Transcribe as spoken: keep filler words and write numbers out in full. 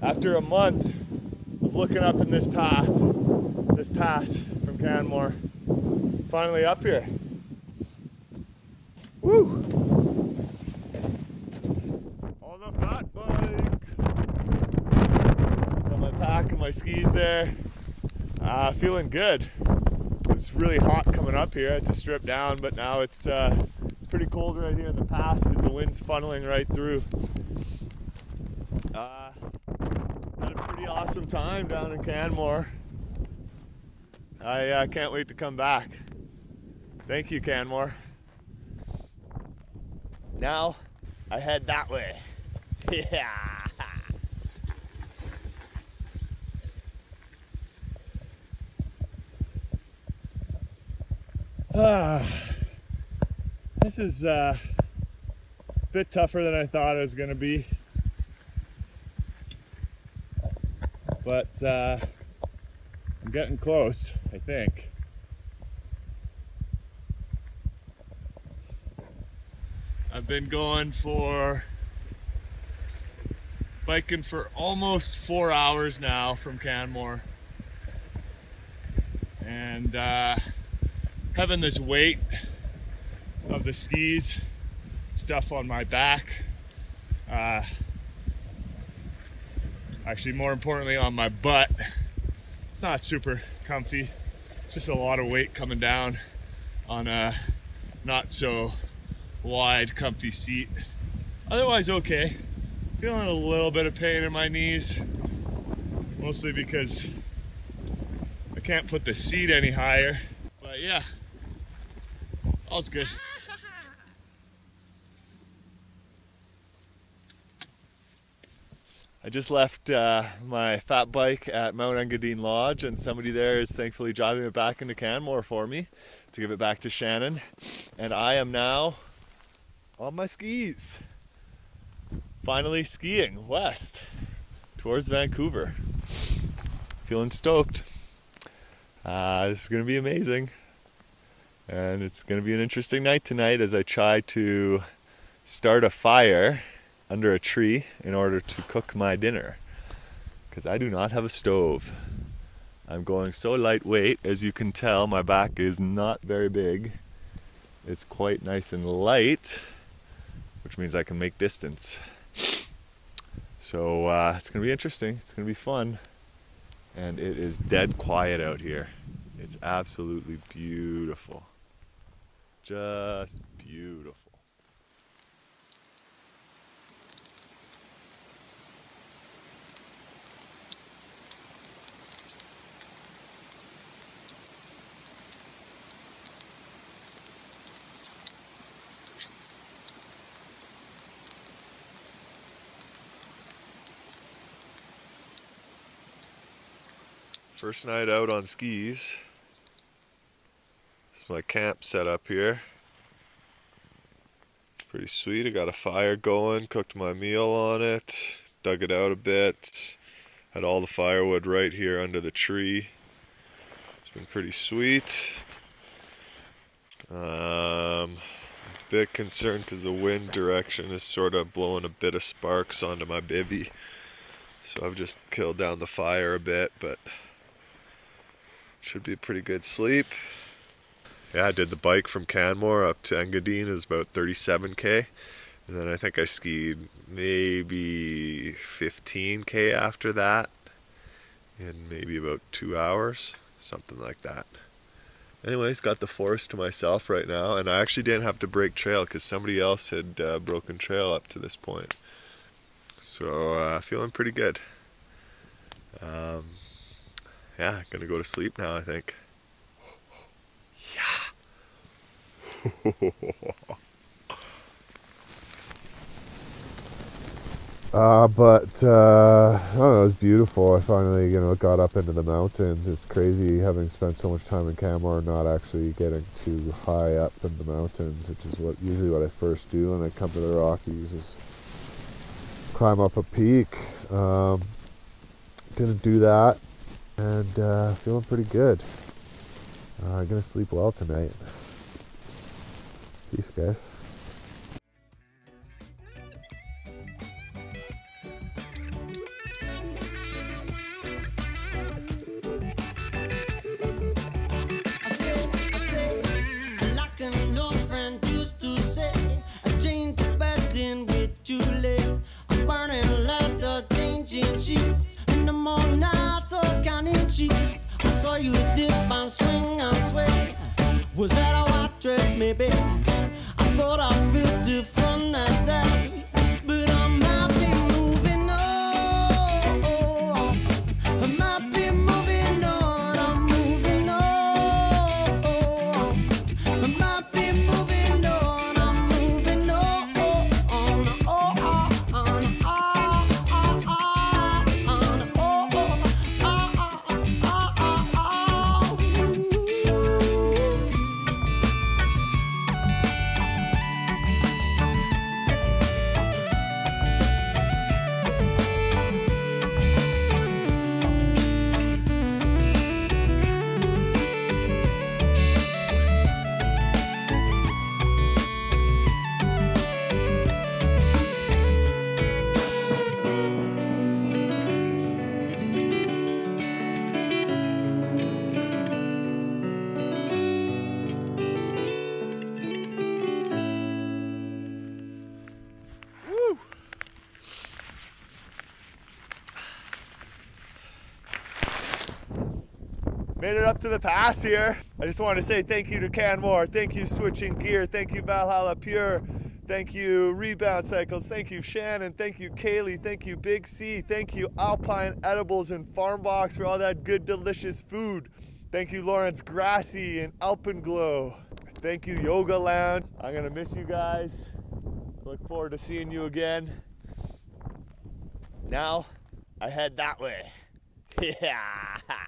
After a month of looking up in this path, this pass from Canmore, finally up here. Woo! On the fat bike! Got my pack and my skis there. Uh, feeling good. It's really hot coming up here. I had to strip down, but now it's, uh, it's pretty cold right here in the pass because the wind's funneling right through. Uh, Awesome time down in Canmore. I uh, can't wait to come back. Thank you, Canmore. Now I head that way. Yeah. Uh, this is uh, a bit tougher than I thought it was gonna be. But uh, I'm getting close, I think. I've been going for, biking for almost four hours now from Canmore. And uh, having this weight of the skis, stuff on my back, uh, actually, more importantly, on my butt. It's not super comfy. It's just a lot of weight coming down on a not so wide, comfy seat. Otherwise, okay. Feeling a little bit of pain in my knees, mostly because I can't put the seat any higher. But yeah, all's good. I just left uh, my fat bike at Mount Engadine Lodge, and somebody there is thankfully driving it back into Canmore for me to give it back to Shannon. And I am now on my skis, finally skiing west towards Vancouver. Feeling stoked. Uh, this is going to be amazing, and it's going to be an interesting night tonight as I try to start a fire under a tree in order to cook my dinner, because I do not have a stove. I'm going so lightweight, as you can tell, my back is not very big. It's quite nice and light, which means I can make distance. So uh, it's gonna be interesting, it's gonna be fun, and it is dead quiet out here. It's absolutely beautiful, just beautiful. First night out on skis. This is my camp set up here. It's pretty sweet. I got a fire going, cooked my meal on it, dug it out a bit. Had all the firewood right here under the tree. It's been pretty sweet. Um, a bit concerned because the wind direction is sort of blowing a bit of sparks onto my bivvy. So I've just killed down the fire a bit, but should be a pretty good sleep. Yeah, I did the bike from Canmore up to Engadine, is about thirty-seven K. And then I think I skied maybe fifteen K after that in maybe about two hours, something like that. Anyways, got the forest to myself right now, and I actually didn't have to break trail because somebody else had uh, broken trail up to this point. So uh, feeling pretty good. Um, yeah, gonna go to sleep now, I think. Yeah. Uh, but, uh, I don't know, it was beautiful. I finally, you know, got up into the mountains. It's crazy having spent so much time in Canmore not actually getting too high up in the mountains, which is what usually what I first do when I come to the Rockies, is climb up a peak. Um, didn't do that, and uh, feeling pretty good. Uh, I'm gonna sleep well tonight. Peace, guys. Was that how I dressed, maybe? I thought I felt different that day, but I might be moving on. I might be moving on. I'm moving on. I might be moving on. I'm moving on. Oh, oh, oh, oh, oh, oh, oh, oh, oh, Made it up to the pass here. I just want to say thank you to Canmore, thank you Switching Gear, thank you Valhalla Pure, thank you Rebound Cycles, thank you Shannon, thank you Kaylee, thank you Big C, thank you Alpine Edibles and Farm Box for all that good delicious food. Thank you Lawrence Grassy and Alpenglow. Thank you Yoga Land. I'm gonna miss you guys. Look forward to seeing you again. Now, I head that way. Yeah.